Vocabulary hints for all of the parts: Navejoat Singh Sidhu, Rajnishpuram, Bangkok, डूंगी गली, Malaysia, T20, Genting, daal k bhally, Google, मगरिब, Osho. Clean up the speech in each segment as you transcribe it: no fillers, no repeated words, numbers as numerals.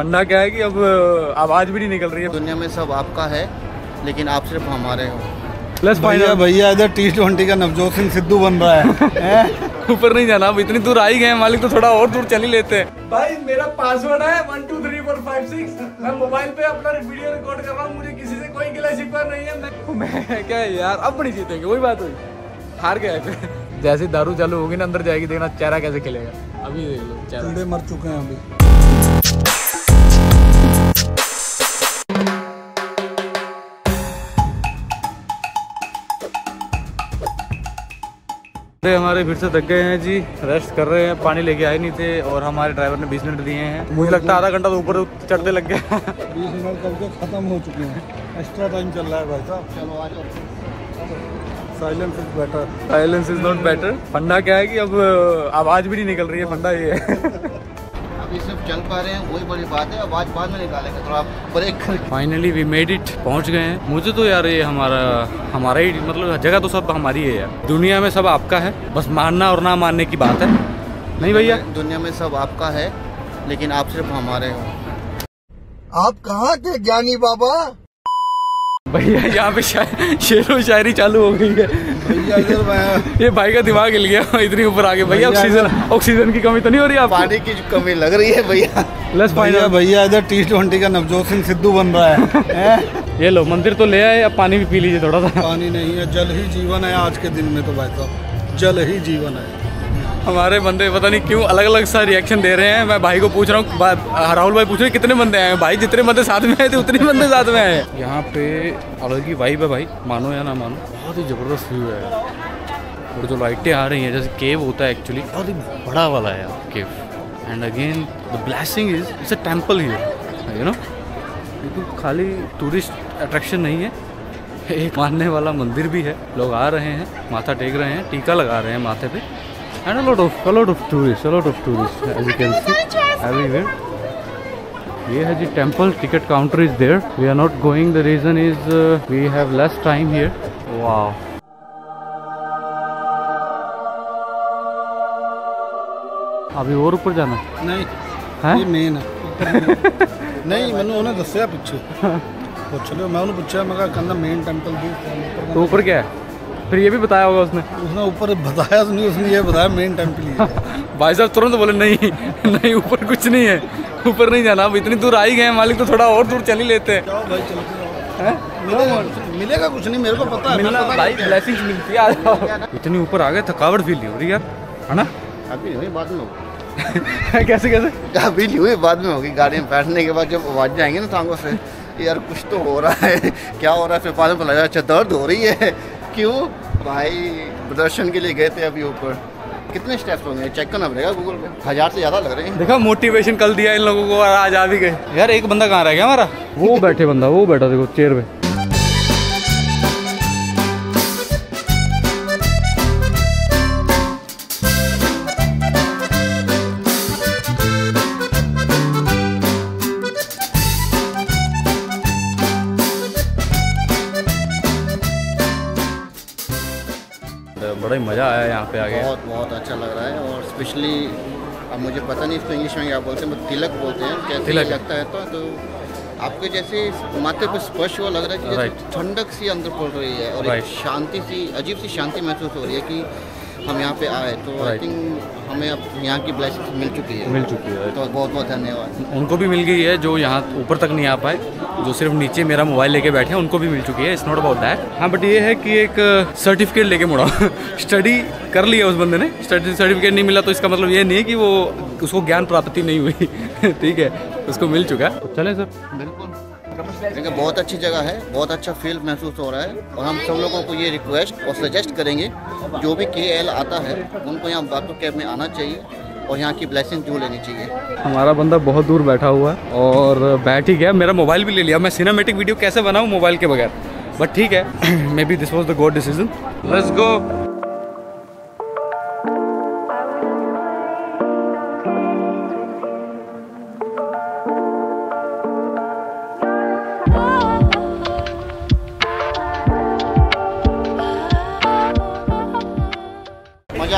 फंडा क्या है कि अब आवाज भी नहीं निकल रही है। दुनिया में सब आपका है लेकिन आप सिर्फ हमारे हो। प्लस भैया भैया इधर T20 का नवजोत सिंह सिद्धू बन रहा है। ऊपर नहीं जाना, अब इतनी दूर आई गए मालिक, तो थोड़ा और दूर चल ही लेते हैं। भाई मेरा पासवर्ड है 123456। मैं मोबाइल पे अपना वीडियो रिकॉर्ड कर रहा हूँ, मुझे किसी से कोई गिला शिकवा नहीं है। मैं क्या है यार, अब नहीं जीतेंगे, वही बात हुई, हार गए। जैसे दारू चालू होगी ना अंदर जाएगी, देखना चेहरा कैसे खिलेगा। अभी देख लो, चेहरा मर चुके हैं अभी। हमारे फिर से थक गए हैं जी, रेस्ट कर रहे हैं। पानी लेके आए नहीं थे और हमारे ड्राइवर ने 20 मिनट दिए हैं। मुझे लगता है आधा घंटा तो ऊपर चढ़ते लग गया। 20 मिनट करके खत्म हो चुके हैं, एक्स्ट्रा टाइम चल रहा है भाई साहब। चलो आ जाओ। Silence is better, silence is not better. फंडा क्या है कि अब आवाज भी नहीं निकल रही है, फंडा ये है। अभी सिर्फ चल पा रहे हैं, वही बड़ी बात है, आवाज बाद में निकालेंगे थोड़ा ब्रेक करके। फाइनली वी मेड इट, पहुंच गए हैं। मुझे तो यार ये हमारा ही, मतलब जगह तो सब हमारी है यार। दुनिया में सब आपका है, बस मानना और ना मानने की बात है। नहीं भैया, दुनिया में सब आपका है लेकिन आप सिर्फ हमारे हो। आप कहाँ थे ज्ञानी बाबा? भैया यहाँ पे शेरो शायरी चालू हो गई है। ये भाई का दिमाग हिल गया, इतनी ऊपर आ गए। भैया ऑक्सीजन की कमी तो नहीं हो रही है? पानी की कमी लग रही है भैया। प्लस भैया इधर T20 का नवजोत सिंह सिद्धू बन रहा है। ये लो, मंदिर तो ले आए, अब पानी भी पी लीजिए थोड़ा सा। पानी नहीं है, जल ही जीवन है आज के दिन में तो भाई साहब, जल ही जीवन है। हमारे बंदे पता नहीं क्यों अलग अलग सा रिएक्शन दे रहे हैं। मैं भाई को पूछ रहा हूँ, राहुल भाई पूछ रहे हैं कितने बंदे आए। भाई जितने बंदे साथ में आए थे उतने बंदे साथ में आए। यहाँ पे अलग ही वाइब है भाई, मानो या ना मानो। बहुत ही ज़बरदस्त व्यू है और जो लाइटें आ रही हैं, जैसे केव होता है एक्चुअली, बहुत ही बड़ा वाला है cave. And again the blessing is it's a temple here, you know. बिल्कुल खाली टूरिस्ट अट्रैक्शन नहीं है, एक मानने वाला मंदिर भी है। लोग आ रहे हैं, माथा टेक रहे हैं, टीका लगा रहे हैं माथे पे। And a lot of tourists as you can see everywhere. ये है जी temple, ticket counter is there. We are not going, the reason is we have less time here. Wow, अभी और ऊपर जाना नहीं है, ये मेन है। नहीं मैंने उन्हें दस्या पूछे, मैं उन्हें पूछा, मैं कहना मेन टेम्पल भी तो ऊपर क्या है, फिर ये भी बताया होगा उसने ऊपर बताया नहीं, उसने ये बताया मेन टेम्पल ही है। भाई साहब तुरंत बोले नहीं नहीं, ऊपर कुछ नहीं है, ऊपर नहीं जाना। अब इतनी दूर आई गए मालिक, तो थोड़ा और दूर चल ही लेते हैं। मिलेगा कुछ नहीं, मेरे को पता है, भाई ब्लेसिंग्स मिलती है। इतनी ऊपर आ गए, थकावट फील नहीं हो रही यार, है ना? अभी नहीं, बाद में होगी। कैसे कैसे अभी नहीं हुई, बाद में होगी। गाड़ी में बैठने के बाद जब आवाज जाएंगे ना टांगों से, यार कुछ तो हो रहा है, क्या हो रहा है, फिर बाद में पता चला अच्छा दर्द हो रही है। क्यों भाई, प्रदर्शन के लिए गए थे अभी ऊपर। कितने स्टेप्स होंगे चेक करना पड़ेगा गूगल पे, 1000 से ज्यादा लग रहे हैं। देखा, मोटिवेशन कल दिया इन लोगों को और आज आ भी गए यार। एक बंदा कहाँ रह गया हमारा? वो बैठे बंदा, वो बैठा देखो चेयर पे। बड़ा ही मज़ा आया यहाँ पे आके, बहुत बहुत अच्छा लग रहा है। और स्पेशली अब मुझे पता नहीं इसको इंग्लिश में क्या बोलते हैं, तिलक बोलते हैं, क्या तिलक लगता है। तो आपके जैसे माथे पे स्पर्श हुआ, लग रहा है कि ठंडक सी अंदर पड़ रही है और एक शांति सी, अजीब सी शांति महसूस हो रही है कि हम यहाँ पे आए। तो आई थिंक हमें अब यहाँ की ब्लेसिंग मिल चुकी है। तो बहुत बहुत धन्यवाद। उनको भी मिल गई है जो यहाँ ऊपर तक नहीं आ पाए, जो सिर्फ नीचे मेरा मोबाइल लेके बैठे हैं, उनको भी मिल चुकी है। It's not about that. हाँ, बट ये है कि एक सर्टिफिकेट लेके मुड़ा। स्टडी कर लिया उस बंदे ने, सर्टिफिकेट नहीं मिला तो इसका मतलब ये नहीं है कि वो, उसको ज्ञान प्राप्ति नहीं हुई। ठीक है, उसको मिल चुका है। चले सर, बिल्कुल बहुत अच्छी जगह है, बहुत अच्छा फील महसूस हो रहा है। और हम सब लोगों को ये रिक्वेस्ट और सजेस्ट करेंगे, जो भी KL आता है उनको यहाँ बांको कैब में आना चाहिए और यहाँ की ब्लेसिंग जो लेनी चाहिए। हमारा बंदा बहुत दूर बैठा हुआ है और बैठ ही गया, मेरा मोबाइल भी ले लिया। मैं सिनेमेटिक वीडियो कैसे बनाऊँ मोबाइल के बगैर, बट ठीक है, maybe this was the good decision. Let's go.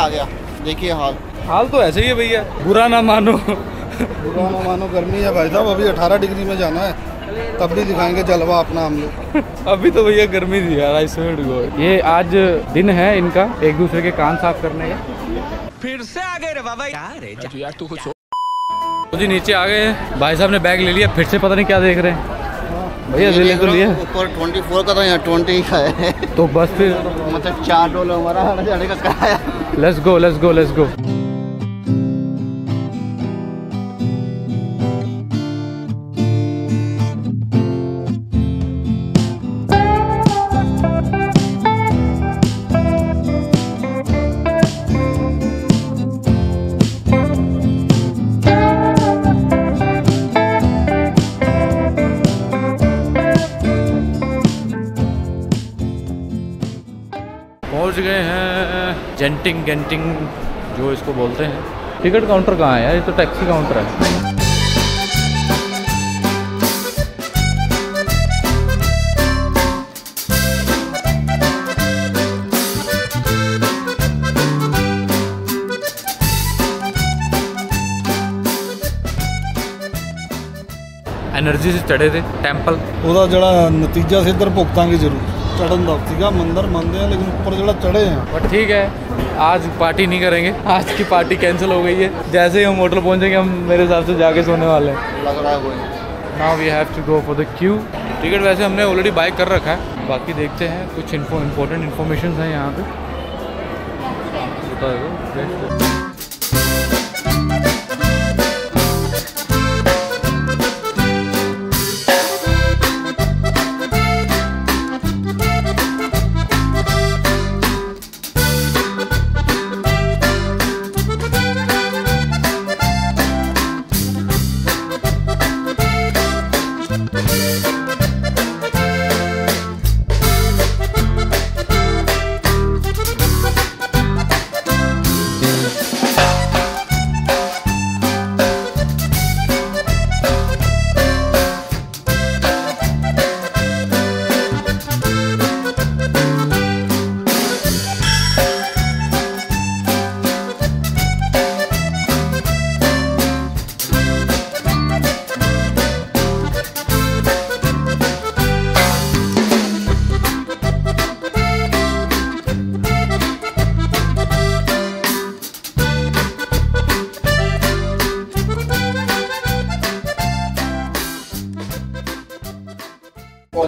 आ गया, देखिए हाल तो ऐसे ही है भैया, बुरा ना मानो। बुरा ना मानो गर्मी है भाई साहब, अभी 18 डिग्री में जाना है, तब भी दिखाएंगे जलवा अपना हम लोग। अभी तो भैया गर्मी थी यार, आई स्वेयर गो। ये आज दिन है इनका एक दूसरे के कान साफ करने का। फिर से आ गए रे बाबा यार, तू कुछ जी। नीचे आ गए, भाई साहब ने बैग ले लिया, फिर से पता नहीं क्या देख रहे हैं भैया। ले तो लिया, ऊपर 24 का था, यहाँ 20 का है, तो बस फिर मतलब $4 हमारा जाने का किराया। Let's go let's go let's go. गए हैं जेंटिंग, गेंटिंग जो इसको बोलते हैं। टिकट काउंटर कहाँ है यार? ये तो टैक्सी काउंटर है। एनर्जी से चढ़े थे टैंपल, ओदा जड़ा नतीजा से इधर भुगतां की जरूरत चढ़न का मंदिर मानते हैं, लेकिन ऊपर जरा चढ़े हैं। बट ठीक है, आज पार्टी नहीं करेंगे, आज की पार्टी कैंसिल हो गई है। जैसे ही हम होटल पहुंचेंगे, हम मेरे हिसाब से जाके सोने वाले हैं, लग रहा है। Now we have to go for the queue. Ticket वैसे हमने ऑलरेडी बाय कर रखा है, बाकी देखते हैं। कुछ इम्पोर्टेंट इन्फॉर्मेशन है यहाँ पे।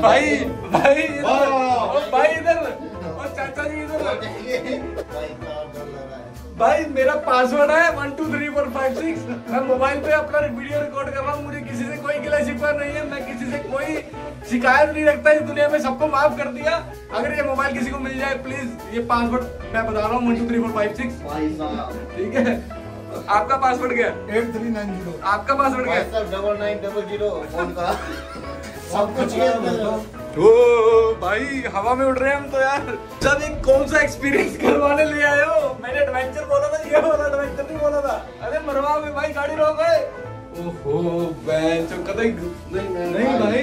भाई भाई भाई इधर, और चाचा जी इधर। भाई मेरा पासवर्ड है 123456। मैं मोबाइल पे अपना वीडियो रिकॉर्ड कर रहा हूँ, मुझे किसी से कोई गिला शिकवा नहीं है, मैं किसी से कोई शिकायत नहीं रखता। इस दुनिया में सबको माफ कर दिया। अगर ये मोबाइल किसी को मिल जाए, प्लीज ये पासवर्ड मैं बता रहा हूँ 123456, ठीक है? आपका पासवर्ड क्या है? 8390। आपका पासवर्ड क्या है? 9900। सब कुछ ओ भाई हवा में उड़ रहे हैं हम तो यार। जब एक कौन सा एक्सपीरियंस करवाने ले आए हो? मैंने एडवेंचर बोला था, ये वाला एडवेंचर नहीं बोला था। अरे मरवा में भाई गाड़ी रोक गए। ओहो नहीं भाई,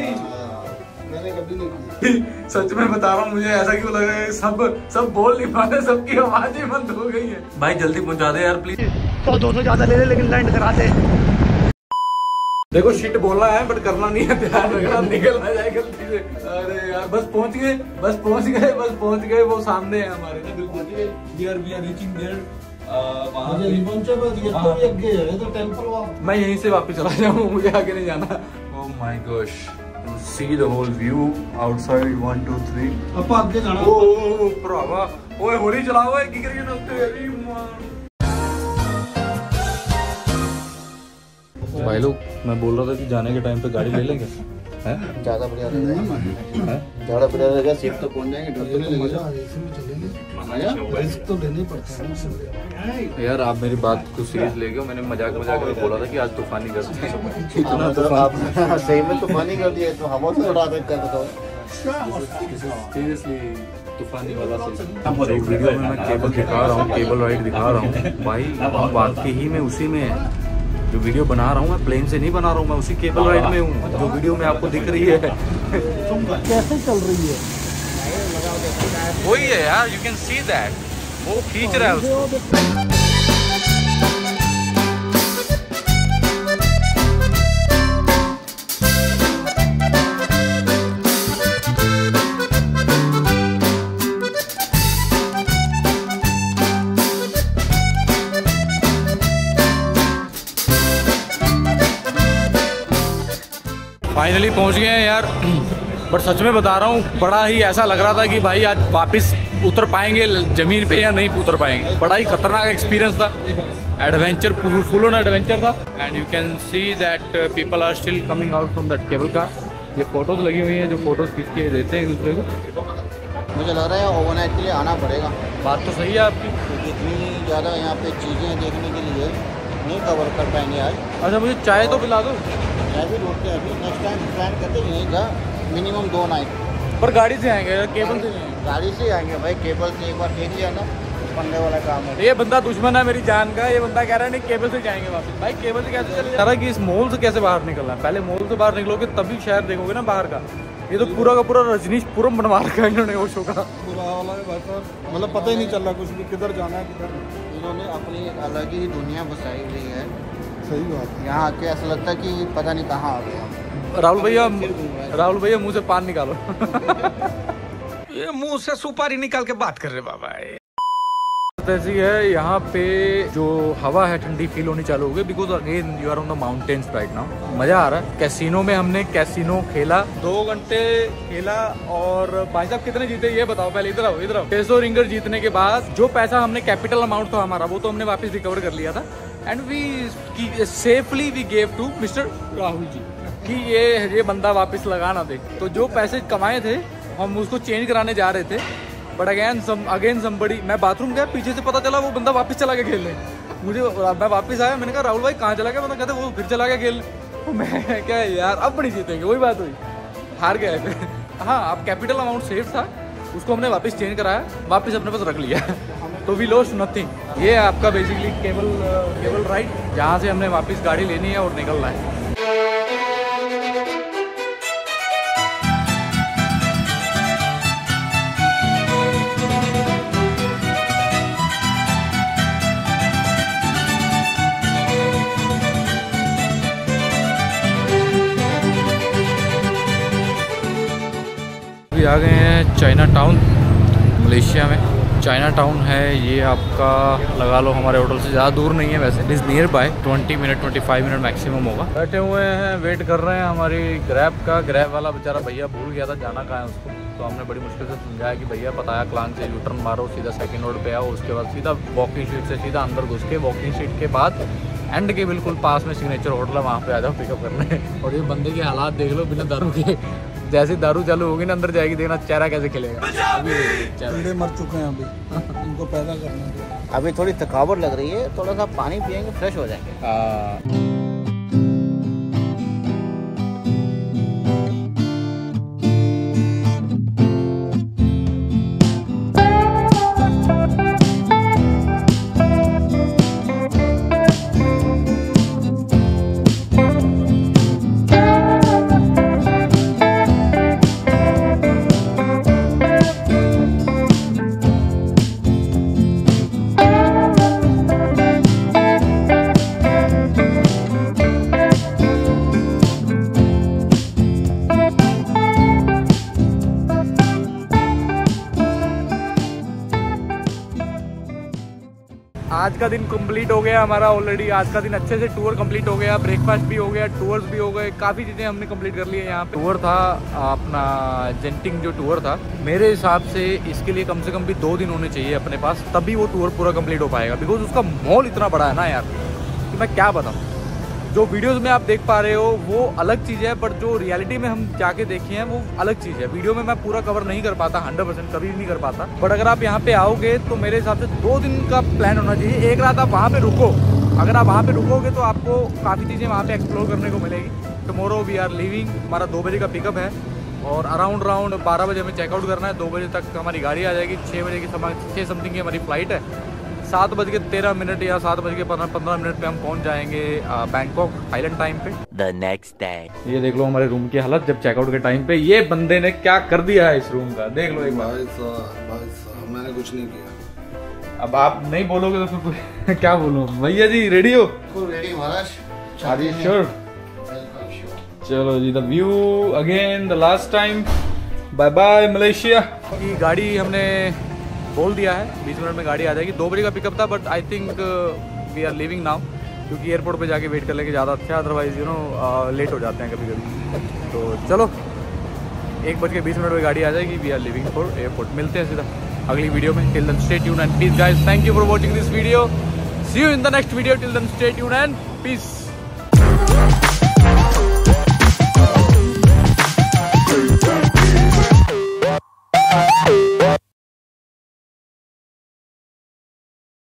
मैंने कभी नहीं। सच में बता रहा हूँ, मुझे ऐसा क्यों लग रहा है सब बोल नहीं पा रहे, सबकी आवाज ही बंद हो गई है। भाई जल्दी पहुँचा दे यार प्लीज। तो 200 ज्यादा ले ले, लेकिन लैंड करा दे। देखो शिट बोलना है बट करना नहीं है, ध्यान रखना, निकल ना जाए गलती से। अरे यार बस पहुंच गए, बस पहुंच गए, बस पहुंच गए। वो सामने है हमारे, बिल्कुल पहुंच गए। We are reaching there. वहां से रिबंचा बस ये तो आगे है, तो टेंपल वापस मैं यहीं से वापस चला जाऊं, मुझे आगे नहीं जाना। Oh my gosh, you see the whole view outside 1 2 3। अब आगे जाना। ओह भरावा, ओए होली चलाओ, ओए की करिए ना तेरी मां। भाई लोग मैं बोल रहा था कि जाने के टाइम पे गाड़ी ले लेंगे, हैं? ज़्यादा बढ़िया रहेगा, ज़्यादा बढ़िया रहेगा। सीट तो पहुंच जाएंगे, डर तो नहीं लगेगा यार। आप मेरी बात को सीरियस ले गए। मैंने मजाक मजाक में बोला था कि आज तूफानी कर दिया, आप सही में तूफानी कर दिया। तो हम तो उड़ा देते हैं, बताओ सीरियसली। तूफानी वाला से एक वीडियो में मैं केबल दिखा रहा हूँ, केबल राइड दिखा रहा हूँ भाई, बात की ही मैं उसी में है। जो वीडियो बना रहा हूँ मैं प्लेन से नहीं बना रहा हूँ, मैं उसी केबल राइड में हूँ जो वीडियो में आपको दिख रही है। कैसे चल रही है? वही है यार, यू कैन सी दैट, वो खींच रहा है उसको। फाइनली पहुंच गए हैं यार। बट सच में बता रहा हूँ, बड़ा ही ऐसा लग रहा था कि भाई आज वापस उतर पाएंगे ज़मीन पे या नहीं उतर पाएंगे। बड़ा ही खतरनाक एक्सपीरियंस था, एडवेंचर, फुल ऑन एडवेंचर था। And you can see that people are still coming out from that cable car. ये फ़ोटोज़ लगी हुई हैं जो फ़ोटोज़ खींच के देते हैं दूसरे को। मुझे लग रहा है ओवरनाइट के लिए आना पड़ेगा। बात तो सही है आपकी, जितनी ज़्यादा यहाँ पे चीज़ें देखने के लिए नहीं कवर कर पाएंगे आज। अच्छा, मुझे चाय तो पिला दो। चाय भी रोकते हैं अभी, नेक्स्ट टाइम प्लान करते हैं यहीं का मिनिमम 2 नाइट। पर गाड़ी से आएंगे या केबल से? गाड़ी से आएंगे भाई, केबल से एक बार देख लिया ना, बनने वाला काम है। ये बंदा दुश्मन है मेरी जान का, ये बंदा कह रहा है नहीं केबल से जाएंगे वापस। भाई केबल से कैसे चले जा कि इस मॉल से कैसे बाहर निकलना है? पहले मॉल से बाहर निकलोगे तभी शहर देखोगे ना बाहर का। ये तो पूरा का पूरा रजनीशपुरम बनवा रखा है इन्होंने, ओशो का पूरा वाला है भाई साहब। मतलब पता ही नहीं चल रहा कुछ भी, किधर जाना है किधर। इन्होंने अपनी अलग ही दुनिया बसाई हुई है। सही बात, यहाँ आके ऐसा लगता है कि पता नहीं कहाँ आ गया। राहुल भैया मुँह से पान निकालो, ये मुँह से सुपारी निकाल के बात कर रहे बाबा। ऐसी है यहाँ पे जो हवा है ठंडी फील होनी चालू हो गई, because again you are on the mountains right now. मजा आ रहा है। कैसीनो में हमने कैसीनो खेला, 2 घंटे खेला। और भाई साहब कितने जीते ये बताओ पहले, इधर आओ इधर आओ। 600 रिंगर जीतने के बाद जो पैसा हमने, कैपिटल अमाउंट था हमारा, वो तो हमने वापस रिकवर कर लिया था। And we safely we gave to mister Rahul ji कि ये बंदा वापस लगा ना दे। तो जो पैसे कमाए थे हम उसको चेंज कराने जा रहे थे, बट अगेन समबड़ी, मैं बाथरूम गया, पीछे से पता चला वो बंदा वापस चला गया खेलने। मुझे, मैं वापस आया, मैंने कहा राहुल भाई कहाँ चला गया? बंदा कहते वो फिर चला गया खेलने। तो मैं क्या यार, अब नहीं जीतेंगे, वही बात हुई, हार गया फिर। हाँ, अब कैपिटल अमाउंट सेफ था, उसको हमने वापस चेंज कराया, वापस अपने पास रख लिया। तो वी लॉस्ट नथिंग। ये आपका बेसिकली केबल राइड, जहाँ से हमने वापस गाड़ी लेनी है और निकलना है। आ गए हैं चाइना टाउन, मलेशिया में। चाइना टाउन है ये आपका, लगा लो हमारे होटल से ज़्यादा दूर नहीं है वैसे, it is near by. 20 minute 25 minute maximum होगा। बैठे हुए हैं, वेट कर रहे हैं हमारी ग्रैब का। ग्रैब वाला बेचारा भैया भूल गया था जाना कहाँ है उसको, तो हमने बड़ी मुश्किल से समझाया कि भैया बताया क्लान से यूटर्न मारो, सीधा सेकेंड रोड पर आओ, उसके बाद सीधा वॉकिंग स्ट्रीट से सीधा अंदर घुस के वॉकिंग स्ट्रीट के बाद एंड के बिल्कुल पास में सिग्नेचर होटल है, वहाँ पर आ जाओ पिकअप करने। और ये बंदे के हालात देख लो, बिना दारू के, जैसे दारू चालू होगी ना अंदर जाएगी, देखना चेहरा कैसे खिलेगा। अभी मर चुके हैं, अभी इनको पैदा करना है। अभी थोड़ी थकावट लग रही है, थोड़ा सा पानी पिएंगे, फ्रेश हो जाएंगे। आज का दिन कंप्लीट हो गया हमारा ऑलरेडी। आज का दिन अच्छे से टूर कंप्लीट हो गया, ब्रेकफास्ट भी हो गया, टूर्स भी हो गए, काफ़ी चीज़ें हमने कंप्लीट कर ली है। यहाँ पे टूर था अपना जेंटिंग, जो टूर था मेरे हिसाब से इसके लिए कम से कम भी 2 दिन होने चाहिए अपने पास, तभी वो टूर पूरा कंप्लीट हो पाएगा। बिकॉज उसका मॉल इतना बड़ा है ना यार कि मैं क्या बताऊँ। जो वीडियोज़ में आप देख पा रहे हो वो अलग चीज़ है, बट जो रियलिटी में हम जाके देखे हैं वो अलग चीज़ है। वीडियो में मैं पूरा कवर नहीं कर पाता, 100% कभी नहीं कर पाता। बट अगर आप यहाँ पे आओगे तो मेरे हिसाब से 2 दिन का प्लान होना चाहिए। 1 रात आप वहाँ पे रुको, अगर आप वहाँ पे रुकोगे तो आपको काफ़ी चीज़ें वहाँ पे एक्सप्लोर करने को मिलेगी। टुमारो वी आर लीविंग, हमारा 2 बजे का पिकअप है और अराउंड 12 बजे हमें चेकआउट करना है। 2 बजे तक हमारी गाड़ी आ जाएगी, 6 बजे की 6 समथिंग की हमारी फ्लाइट है। 7:13 या 7:15 पे हम पहुंच जाएंगे बैंकॉक आइलैंड टाइम पे। The next day। ये देख लो हमारे रूम की हालत, जब चेकआउट के टाइम पे ये बंदे ने क्या कर दिया है इस रूम का, देख लो एक बार। भाई साहब मैंने कुछ नहीं किया। अब आप नहीं बोलोगे तो फिर क्या बोलूं? भैया जी रेडी हो? रेडी महाराज। Are you sure? चलो जी, the view again the last time. Bye bye Malaysia. ये गाड़ी हमने बोल दिया है 20 मिनट में गाड़ी आ जाएगी। 2 बजे का पिकअप था, but I think we are living now. क्योंकि एयरपोर्ट पे जाके वेट कर लेंगे ज़्यादा अच्छा, अदरवाइज यू नो लेट हो जाते हैं कभी कभी। तो चलो 1:20 में गाड़ी आ जाएगी, we are living for airport. मिलते हैं सीधा अगली वीडियो में, till then stay tuned and peace guys. Thank you for watching this video, see you in the next video, till then stay tuned and piece.